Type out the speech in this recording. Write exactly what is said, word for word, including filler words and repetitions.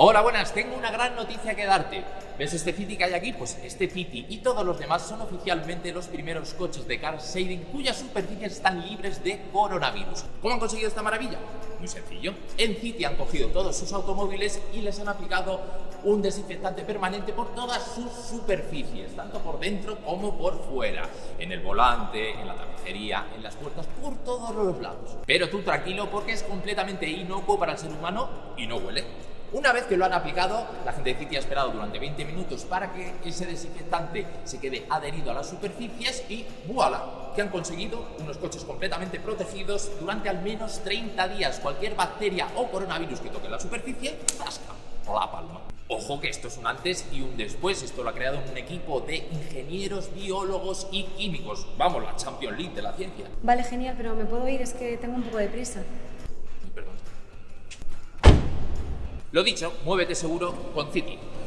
Hola, buenas, tengo una gran noticia que darte. ¿Ves este Zity que hay aquí? Pues este Zity y todos los demás son oficialmente los primeros coches de car sharing cuyas superficies están libres de coronavirus. ¿Cómo han conseguido esta maravilla? Muy sencillo. En Zity han cogido todos sus automóviles y les han aplicado un desinfectante permanente por todas sus superficies, tanto por dentro como por fuera, en el volante, en la tapicería, en las puertas, por todos los lados. Pero tú tranquilo, porque es completamente inocuo para el ser humano y no huele. Una vez que lo han aplicado, la gente de Zity ha esperado durante veinte minutos para que ese desinfectante se quede adherido a las superficies y ¡voilà! Que han conseguido unos coches completamente protegidos durante al menos treinta días. Cualquier bacteria o coronavirus que toque la superficie, ¡zasca! La palma. Ojo, que esto es un antes y un después. Esto lo ha creado un equipo de ingenieros, biólogos y químicos. Vamos, la Champions League de la ciencia. Vale, genial, pero me puedo ir, es que tengo un poco de prisa. Perdón. Lo dicho, muévete seguro con Zity.